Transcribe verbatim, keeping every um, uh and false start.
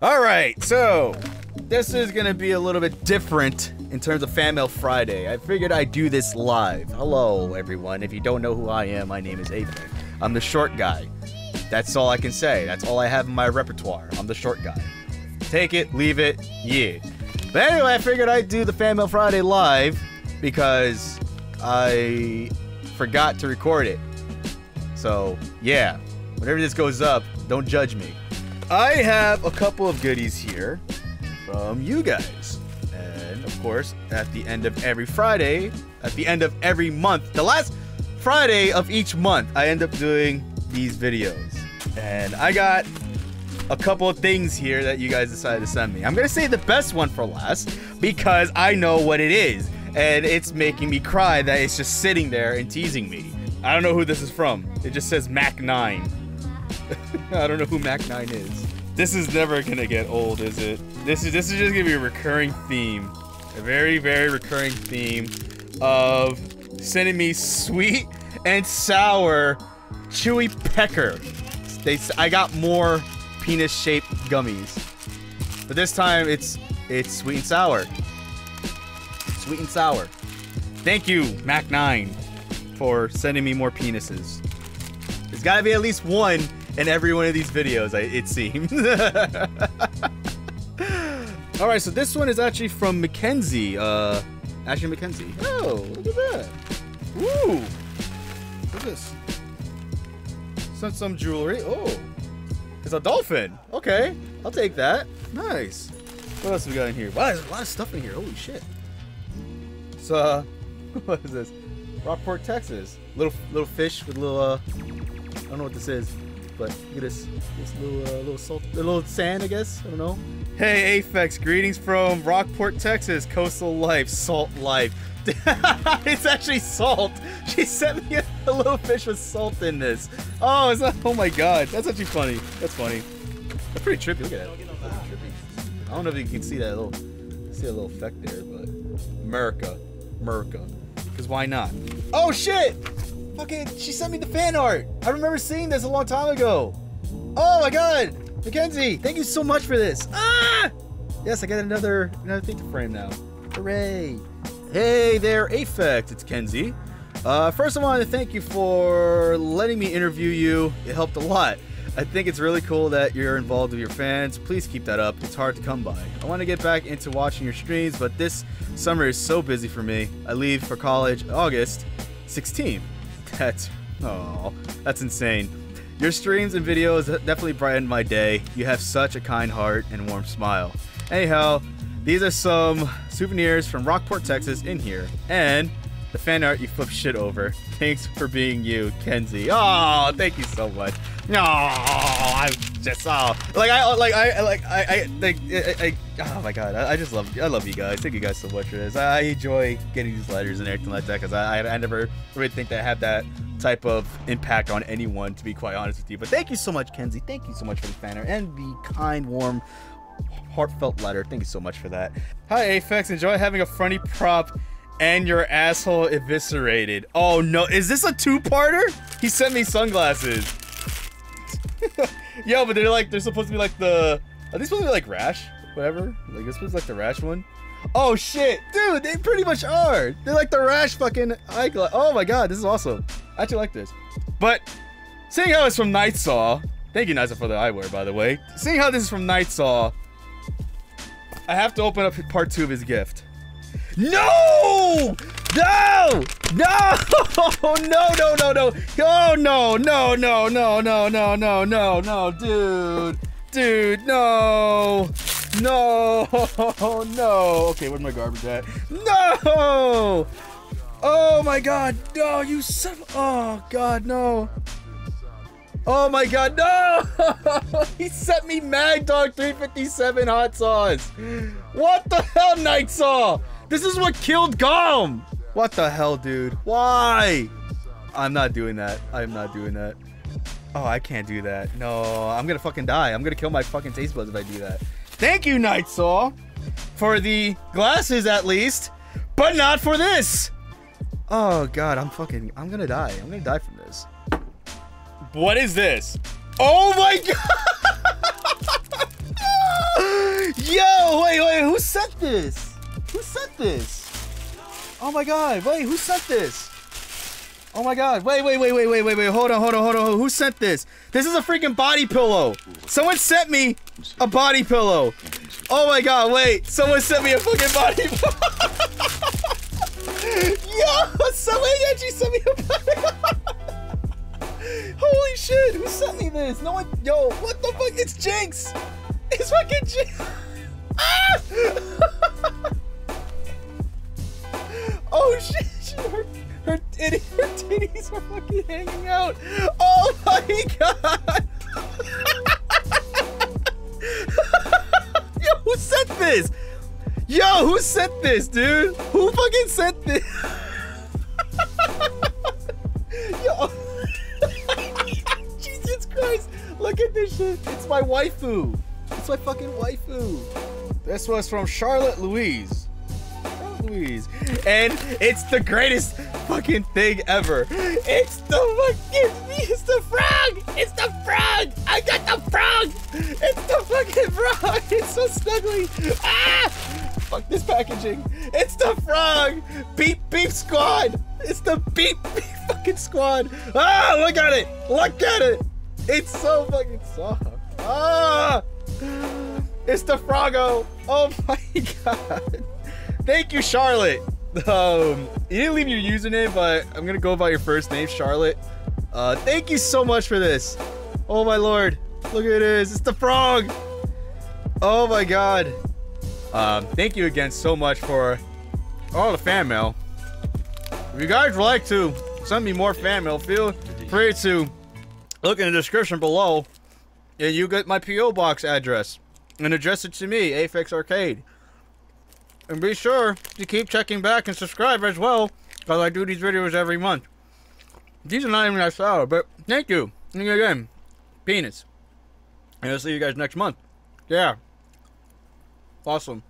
All right, so this is gonna be a little bit different in terms of Fan Mail Friday. I figured I'd do this live. Hello, everyone. If you don't know who I am, my name is Aphex. I'm the short guy. That's all I can say. That's all I have in my repertoire. I'm the short guy. Take it, leave it, yeah. But anyway, I figured I'd do the Fan Mail Friday live because I forgot to record it. So, yeah. Whenever this goes up, don't judge me. I have a couple of goodies here from you guys. And, of course, at the end of every Friday, at the end of every month, the last Friday of each month, I end up doing these videos. And I got a couple of things here that you guys decided to send me. I'm gonna say the best one for last because I know what it is. And it's making me cry that it's just sitting there and teasing me. I don't know who this is from. It just says Mac nine. I don't know who Mac nine is. This is never gonna get old, is it? This is this is just gonna be a recurring theme. A very, very recurring theme of sending me sweet and sour chewy pecker. They I got more penis-shaped gummies. But this time it's it's sweet and sour. Sweet and sour. Thank you, Mac nine, for sending me more penises. There's gotta be at least one in every one of these videos, I, it seems. Alright, so this one is actually from Mackenzie. Uh, Ashley Mackenzie. Oh, look at that. Woo! What's this? Sent some jewelry. Oh! It's a dolphin. Okay, I'll take that. Nice. What else have we got in here? Wow, there's a lot of stuff in here. Holy shit. So, uh, what is this? Rockport, Texas. Little little fish with little, uh, I don't know what this is, but look at this. This little, uh, little salt, little sand, I guess. I don't know. Hey, Aphex, greetings from Rockport, Texas. Coastal life, salt life. It's actually salt. She sent me a, a little fish with salt in this. Oh, is that? Oh my God, that's actually funny. That's funny. That's pretty trippy. Look at that. I don't know if you can see that little, see a little effect there, but America, America, because why not? Oh shit! Fucking, she sent me the fan art. I remember seeing this a long time ago. Oh my God, Mackenzie, thank you so much for this. Ah! Yes, I got another another thing to frame now. Hooray! Hey there, Aphex, it's Kenzie. Uh, first I wanted to thank you for letting me interview you. It helped a lot. I think it's really cool that you're involved with your fans. Please keep that up. It's hard to come by. I want to get back into watching your streams, but this summer is so busy for me. I leave for college August sixteenth. That's, oh, that's insane. Your streams and videos definitely brightened my day. You have such a kind heart and warm smile. Anyhow, these are some souvenirs from Rockport, Texas in here. And the fan art you flip shit over. Thanks for being you, Kenzie. Oh, thank you so much. No, oh, I'm just oh like I like I like I I like I, I oh my God, I, I just love I love you guys. Thank you guys so much for this. I, I enjoy getting these letters and everything like that because I, I I never really think that I have that type of impact on anyone, to be quite honest with you. But thank you so much, Kenzie. Thank you so much for the fan art and the kind, warm, heartfelt letter. Thank you so much for that. Hi, Aphex. Enjoy having a funny prop and your asshole eviscerated. Oh no, is this a two-parter? He sent me sunglasses. Yo, but they're like, they're supposed to be like the, are these supposed to be like rash? Whatever, like this was like the rash one. Oh shit, dude, they pretty much are. They're like the rash fucking eyeglass. Oh my God, this is awesome. I actually like this. But, seeing how it's from Nightsaw, thank you Niza for the eyewear by the way. Seeing how this is from Nightsaw, I have to open up part two of his gift. No! No! No! No! No! No! No! Oh no! No! No! No! No! No! No! No! No! Dude! Dude! No! No! No! Okay, where's my garbage at? No! Oh my God! No! You son! Oh God! No! Oh my God! No! He sent me Mad Dog three fifty-seven hot sauce. What the hell, Nightsaw? This is what killed Gollum! What the hell, dude? Why? I'm not doing that. I'm not doing that. Oh, I can't do that. No, I'm gonna fucking die. I'm gonna kill my fucking taste buds if I do that. Thank you, Nightsaw, for the glasses at least, but not for this! Oh God, I'm fucking, I'm gonna die. I'm gonna die from this. What is this? Oh my God! Who sent this? Who sent this? Oh my god, wait, who sent this? Oh my god, wait, wait, wait, wait, wait, wait, wait, hold on, hold on, hold on, hold on. Who sent this? This is a freaking body pillow. Someone sent me a body pillow. Oh my god, wait, someone sent me a fucking body pillow. Yo, someone actually sent me a body pillow. Holy shit, who sent me this? No one, yo, what the fuck, it's Jinx. It's fucking Jinx. Ah! Oh shit, shit. Her, her, her titties are fucking hanging out. Oh my god! Yo, who sent this? Yo, who sent this, dude? Who fucking sent this? Yo. Jesus Christ, look at this shit. It's my waifu. It's my fucking waifu. This was from Charlotte Louise. Charlotte Louise. And it's the greatest fucking thing ever. It's the fucking, it's the frog. It's the frog. I got the frog. It's the fucking frog. It's so snuggly. Ah! Fuck this packaging. It's the frog. Beep beep squad. It's the beep beep fucking squad. Ah, look at it. Look at it. It's so fucking soft. Ah! It's the Froggo. Oh my god. Thank you, Charlotte. Um, you didn't leave your username, but I'm gonna go by your first name, Charlotte. Uh, thank you so much for this. Oh my lord. Look at this. It's the frog. Oh my god. Um, thank you again so much for all the fan mail. If you guys would like to send me more fan mail, feel free to look in the description below. Yeah, you get my P O box address and address it to me, Aphex Arcade. And be sure to keep checking back and subscribe as well, because I do these videos every month. These are not even that solid, but thank you. And again, penis. And I'll see you guys next month. Yeah. Awesome.